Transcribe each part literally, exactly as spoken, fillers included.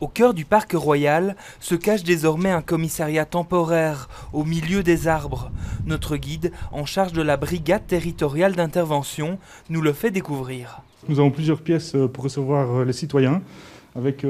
Au cœur du parc royal se cache désormais un commissariat temporaire, au milieu des arbres. Notre guide, en charge de la brigade territoriale d'intervention, nous le fait découvrir. Nous avons plusieurs pièces pour recevoir les citoyens, avec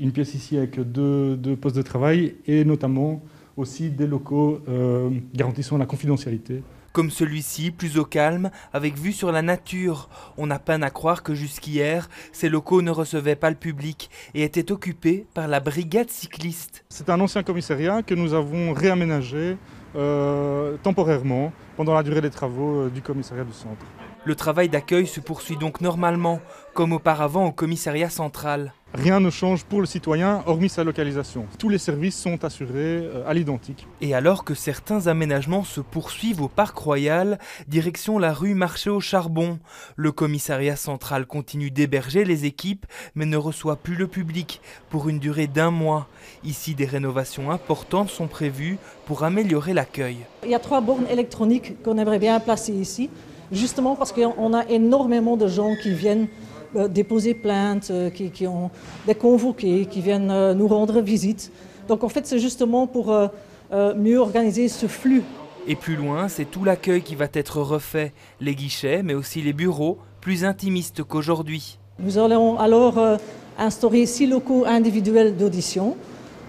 une pièce ici avec deux, deux postes de travail et notamment aussi des locaux euh, garantissant la confidentialité. Comme celui-ci, plus au calme, avec vue sur la nature. On a peine à croire que jusqu'hier, ces locaux ne recevaient pas le public et étaient occupés par la brigade cycliste. C'est un ancien commissariat que nous avons réaménagé euh, temporairement pendant la durée des travaux du commissariat du centre. Le travail d'accueil se poursuit donc normalement, comme auparavant au commissariat central. Rien ne change pour le citoyen, hormis sa localisation. Tous les services sont assurés à l'identique. Et alors que certains aménagements se poursuivent au Parc Royal, direction la rue Marché au Charbon. Le commissariat central continue d'héberger les équipes, mais ne reçoit plus le public pour une durée d'un mois. Ici, des rénovations importantes sont prévues pour améliorer l'accueil. Il y a trois bornes électroniques qu'on aimerait bien placer ici, justement parce qu'on a énormément de gens qui viennent Euh, déposer plainte, euh, qui, qui ont des convoqués, qui viennent euh, nous rendre visite. Donc en fait, c'est justement pour euh, euh, mieux organiser ce flux. Et plus loin, c'est tout l'accueil qui va être refait. Les guichets, mais aussi les bureaux, plus intimistes qu'aujourd'hui. Nous allons alors euh, instaurer six locaux individuels d'audition.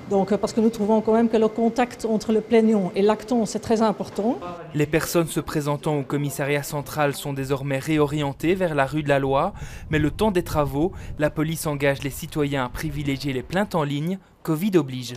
Donc, parce que nous trouvons quand même que le contact entre le plaignant et l'actant, c'est très important. Les personnes se présentant au commissariat central sont désormais réorientées vers la rue de la Loi, mais le temps des travaux, la police engage les citoyens à privilégier les plaintes en ligne, Covid oblige.